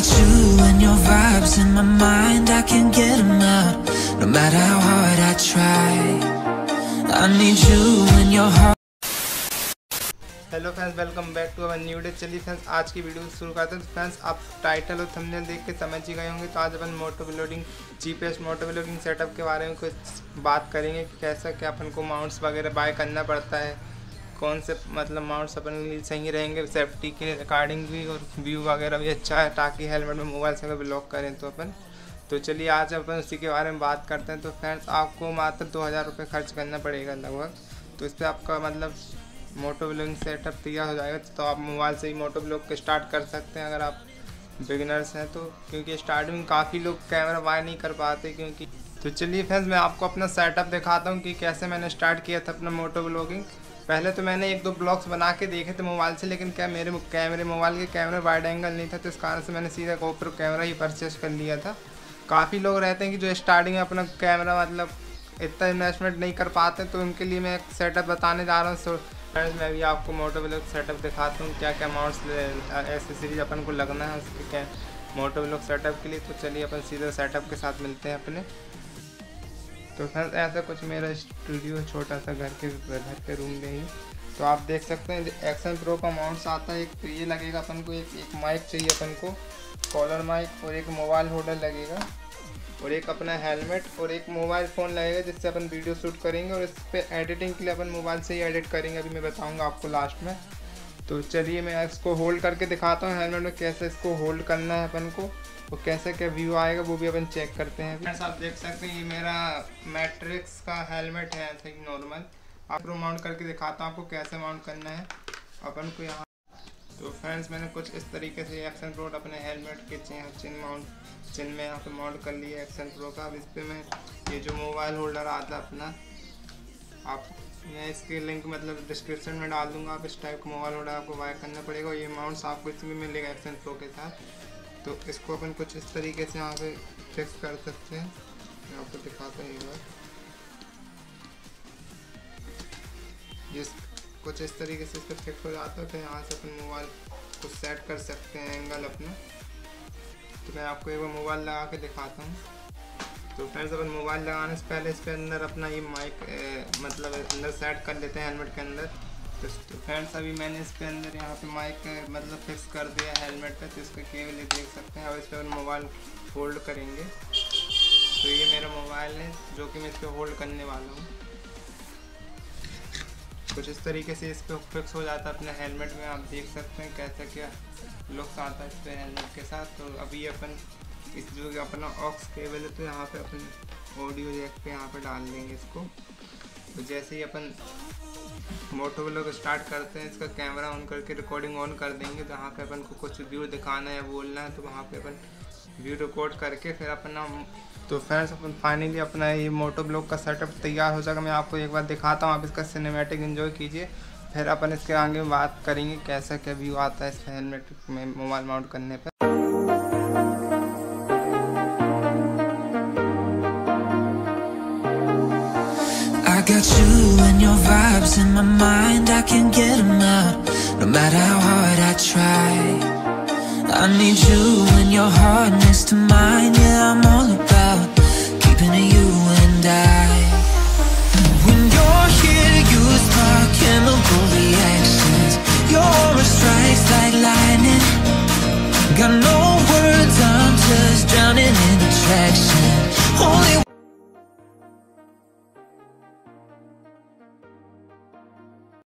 got you and your vibes in my mind. I can't get them out, no matter how hard I try. I need you and your heart. Hello friends, welcome back to our new day. चलिए friends, आज की video शुरू करते हैं। Friends, आप title और thumbnail देख के समझ ही गए होंगे। तो आज अपन moto vlogging GPS moto blogging setup के बारे में कुछ बात करेंगे कि कैसा क्या अपन को माउंट्स वगैरह बाय करना पड़ता है, कौन से मतलब माउंट्स अपन के लिए सही रहेंगे, सेफ्टी के रिकॉर्डिंग भी और व्यू वगैरह भी अच्छा है, ताकि हेलमेट में मोबाइल से अगर ब्लॉक करें तो अपन। तो चलिए आज अपन उसी के बारे में बात करते हैं। तो फ्रेंड्स, आपको मात्र 2000 रुपये खर्च करना पड़ेगा लगभग। तो इस पर आपका मतलब मोटो ब्लॉगिंग सेटअप तैयार हो जाएगा। तो आप मोबाइल से ही मोटो ब्लॉग को स्टार्ट कर सकते हैं अगर आप बिगिनर्स हैं तो, क्योंकि स्टार्टिंग में काफ़ी लोग कैमरा बाय नहीं कर पाते क्योंकि। तो चलिए फ्रेंड्स, मैं आपको अपना सेटअप दिखाता हूँ कि कैसे मैंने स्टार्ट किया था अपना मोटो ब्लॉगिंग। पहले तो मैंने 1-2 ब्लॉग्स बना के देखे थे मोबाइल से, लेकिन क्या मेरे मोबाइल के कैमरा वाइड एंगल नहीं था, तो इस कारण से मैंने सीधा GoPro कैमरा ही परचेस कर लिया था। काफ़ी लोग रहते हैं कि जो स्टार्टिंग में अपना कैमरा मतलब इतना इन्वेस्टमेंट नहीं कर पाते, तो उनके लिए मैं एक सेटअप बताने जा रहा हूँ। फ्रेंड्स, मैं भी आपको मोटो ब्लॉग सेटअप दिखाता हूँ क्या क्या माउंट्स एसेसरीज अपन को लगना है उसके क्या मोटो ब्लॉग सेटअप के लिए। तो चलिए अपन सीधे सेटअप के साथ मिलते हैं अपने। तो फ्रेंड्स, ऐसा कुछ मेरा स्टूडियो है छोटा सा घर के रूम में ही। तो आप देख सकते हैं एक्शन प्रो का माउंट्स आता है। एक तो ये लगेगा अपन को, एक माइक चाहिए अपन को, कॉलर माइक, और एक मोबाइल होल्डर लगेगा, और एक अपना हेलमेट, और एक मोबाइल फ़ोन लगेगा जिससे अपन वीडियो शूट करेंगे, और इस पर एडिटिंग के लिए अपन मोबाइल से ही एडिट करेंगे। अभी मैं बताऊंगा आपको लास्ट में। तो चलिए मैं इसको होल्ड करके दिखाता हूँ हेलमेट में कैसे इसको होल्ड करना है अपन को, और कैसे क्या व्यू आएगा वो भी अपन चेक करते हैं। फ्रेंड्स, आप देख सकते हैं ये मेरा मैट्रिक्स का हेलमेट है ऐसे ही नॉर्मल। आपको माउंट करके दिखाता हूँ आपको कैसे माउंट करना है अपन को यहाँ। तो फ्रेंड्स, मैंने कुछ इस तरीके से एक्शन प्रो अपने हेलमेट के चिन में यहाँ पे माउंट कर लिया एक्शन प्रो का। अब इस पर मैं ये जो मोबाइल होल्डर आता है अपना, आप मैं इसके लिंक मतलब डिस्क्रिप्शन में डाल दूँगा। आप इस टाइप का मोबाइल होल्डर आपको बाय करना पड़ेगा। ये माउंट्स आपको इसमें मिलेगा एक्शन प्रो के साथ। तो इसको अपन कुछ इस तरीके से यहाँ पे फिक्स कर सकते हैं। मैं आपको दिखाता हूँ एक बार, जिस कुछ इस तरीके से इसका फिक्स हो जाता है। तो यहाँ से अपन मोबाइल को सेट कर सकते हैं एंगल अपना। तो मैं आपको एक बार मोबाइल लगा के दिखाता हूँ। तो फ्रेंड्स, अपन मोबाइल लगाने से पहले इसके अंदर अपना ये माइक मतलब अंदर सेट कर लेते हैं हेलमेट के अंदर। तो फ्रेंड्स, अभी मैंने इसके अंदर यहाँ पे माइक मतलब फिक्स कर दिया हेलमेट पर। तो इसका केबल देख सकते हैं। अब इस पर मोबाइल होल्ड करेंगे। तो ये मेरा मोबाइल है जो कि मैं इस पर होल्ड करने वाला हूँ। कुछ इस तरीके से इस पर फिक्स हो जाता है अपने हेलमेट में। आप देख सकते हैं कैसा क्या लुक्स आता है इस पर हेलमेट के साथ। तो अभी अपन इस जो अपना ऑक्स केबल है, तो यहाँ पे अपन ऑडियो जैक पे यहाँ पे डाल देंगे इसको। तो जैसे ही अपन मोटो ब्लॉग स्टार्ट करते हैं इसका कैमरा ऑन करके रिकॉर्डिंग ऑन कर देंगे। जहाँ पर अपन को कुछ व्यू दिखाना है बोलना है, तो वहाँ पर अपन व्यू रिकॉर्ड करके फिर अपना। तो फ्रेंड्स, अपन फाइनली अपना ये मोटो ब्लॉग का सेटअप तैयार हो जाएगा। मैं आपको एक बार दिखाता हूँ, आप इसका सिनेमैटिक एंजॉय कीजिए, फिर अपन इसके आगे बात करेंगे कैसा क्या व्यू आता है इस हेलमेट में मोबाइल माउंट करने पर। I got you and your vibes in my mind, I can't get them out, no matter how hard I try. I need you and your heart next to mine. Yeah, I'm all about keeping it you and I. When you're here, you spark chemical reactions. Your aura strikes like lightning. Got no words, I'm just drowning in attraction.